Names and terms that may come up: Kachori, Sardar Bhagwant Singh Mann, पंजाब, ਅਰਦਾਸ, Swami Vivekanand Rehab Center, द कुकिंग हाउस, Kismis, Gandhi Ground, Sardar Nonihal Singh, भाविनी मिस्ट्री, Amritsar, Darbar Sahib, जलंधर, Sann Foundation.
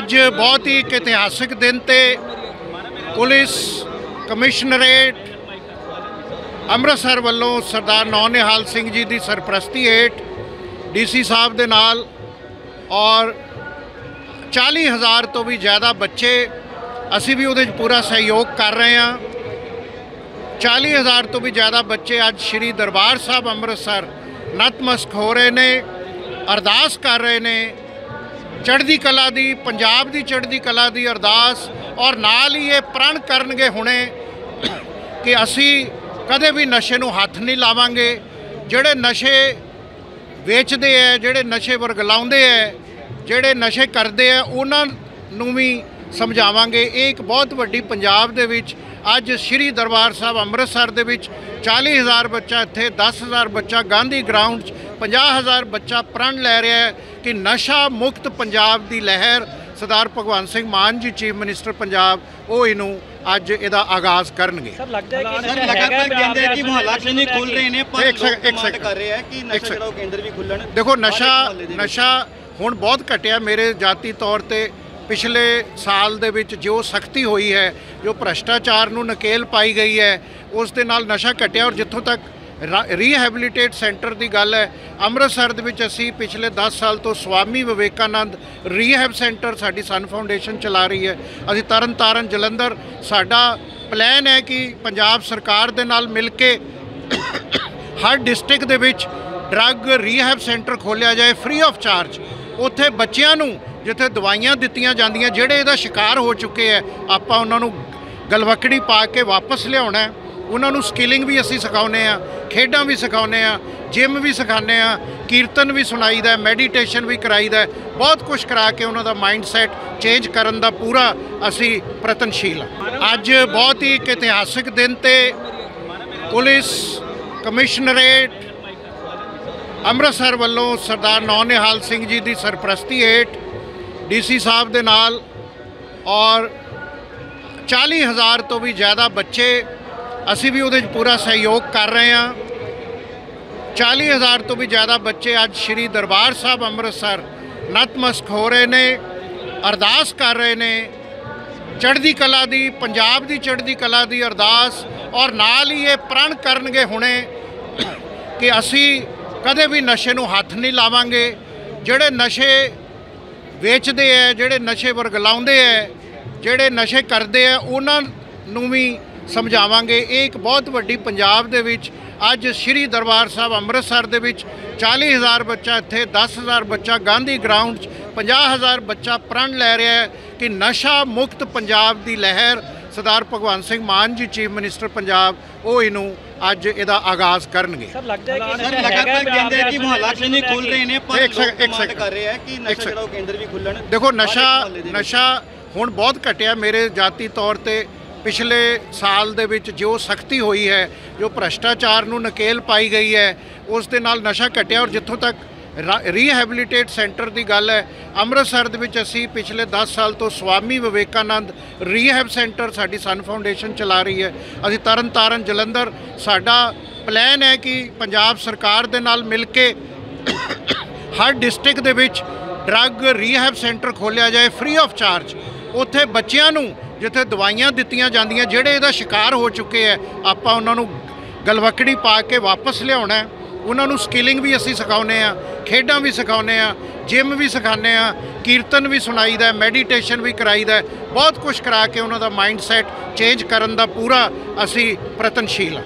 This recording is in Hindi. अज बहुत ही एक इतिहासिक दिन ते पुलिस कमिश्नरेट अमृतसर वालों सरदार नौनिहाल सिंह जी की सरपरस्ती हेठ डीसी साहब के नाल और 40,000 तो भी ज़्यादा बच्चे असी भी उहदे पूरा सहयोग कर रहे हैं। 40,000 तो भी ज़्यादा बच्चे अज श्री दरबार साहब अमृतसर नतमस्तक हो रहे ने, अरदास कर रहे ने चढ़दी कला दी, पंजाब दी चढ़दी कला दी अरदास और नाल ही ये प्रण करनगे हुणे कि असी कदे भी नशे नूं हथ नहीं लावांगे। जिहड़े नशे वेचदे है, जिहड़े नशे वरगलाउंदे है, जिहड़े नशे करदे है उहनां नूं वी समझावांगे। एक बहुत वड्डी पंजाब दे विच अज श्री दरबार साहब अमृतसर दे विच 40,000 बच्चा इत्थे, 10,000 बच्चा गांधी ग्राउंड 50,000 बच्चा प्रण लै रहा है कि नशा मुक्त पंजाब दी लहर सरदार भगवंत सिंह मान जी चीफ मिनिस्टर पंजाब वो इनू अज इहदा आगाज़ करनगे। देखो नशा हुण बहुत घटिया मेरे जाती तौर पर पिछले साल दे विच जो सख्ती हुई है, जो भ्रष्टाचार नूं नकेल पाई गई है, उस दे नाल नशा घटिया। और जित्थों तक रीहैबिलिटेट सेंटर की गल है, अमृतसर दे विच असी पिछले 10 साल तो स्वामी विवेकानंद रीहैब सेंटर साडी सन फाउंडेशन चला रही है। असी तरन जलंधर साडा प्लान है कि पंजाब सरकार दे नाल मिल के हर डिस्ट्रिक्ट दे विच ड्रग रीहैब सेंटर खोलिया जाए फ्री ऑफ चार्ज। उत्थे बच्चियां नूं जिथे दवाइयां दित्तियां जांदियां, जिहड़े इहदा शिकार हो चुके हैं आपां उन्हां नूं गलवकड़ी पा के वापस लियाउणा है। उन्हां नूं स्किलिंग भी असीं सिखाउने आ, खेडां भी सिखाउने आ, जिम भी सिखाने आ, कीर्तन भी सुनाईदा, मैडिटेशन भी कराईदा, बहुत कुछ करा के उन्हां दा माइंडसैट चेंज करन दा पूरा असीं प्रयत्नशील हां। अज बहुत ही एक इतिहासिक दिन ते पुलिस कमिश्नरेट अमृतसर वालों सरदार नौनिहाल सिंह जी की सरपरस्ती हेठ डीसी साहब के नाल और 40,000 तो भी ज़्यादा बच्चे असी भी उहदे पूरा सहयोग कर रहे हैं। 40,000 तो भी ज़्यादा बच्चे अज श्री दरबार साहब अमृतसर नतमस्तक हो रहे ने, अरदास कर रहे ने चढ़दी कला दी, पंजाब दी चढ़दी कला दी अरदास और नाल ही ये प्रण करनगे हुणे कि असी कदे भी नशे नूं हथ नहीं लावांगे। जिहड़े नशे वेचदे है, जिहड़े नशे वरगलाउंदे है, जिहड़े नशे करदे है उहनां नूं वी समझावांगे। एक बहुत वड्डी पंजाब दे विच अज श्री दरबार साहब अमृतसर दे विच 40,000 बच्चा इत्थे, 10,000 बच्चा गांधी ग्राउंड 50,000 बच्चा प्रण लै रहा है कि नशा मुक्त पंजाब दी लहर सरदार भगवंत सिंह मान जी चीफ मिनिस्टर पंजाब वो इनू अज इहदा आगाज़ करनगे। देखो नशा हुण बहुत घटिया मेरे जाती तौर पर पिछले साल दे विच जो सख्ती हुई है, जो भ्रष्टाचार नूं नकेल पाई गई है, उस दे नाल नशा घटिया। और जित्थों तक रीहैबिलिटेट सेंटर की गल है, अमृतसर दे विच असी पिछले 10 साल तो स्वामी विवेकानंद रीहैब सेंटर साडी सन फाउंडेशन चला रही है। असी तरन जलंधर साडा प्लान है कि पंजाब सरकार दे नाल मिल के हर डिस्ट्रिक्ट दे विच ड्रग रीहैब सेंटर खोलिया जाए फ्री ऑफ चार्ज। उत्थे बच्चियां नूं जिथे दवाइयां दित्तियां जांदियां, जिहड़े इहदा शिकार हो चुके हैं आपां उन्हां नूं गलवकड़ी पा के वापस लियाउणा है। उन्हां नूं स्किलिंग भी असीं सिखाउने आ, खेडां भी सिखाउने आ, जिम भी सिखाने आ, कीर्तन भी सुनाईदा, मैडिटेशन भी कराईदा, बहुत कुछ करा के उन्हां दा माइंडसैट चेंज करन दा पूरा असीं प्रयत्नशील हां।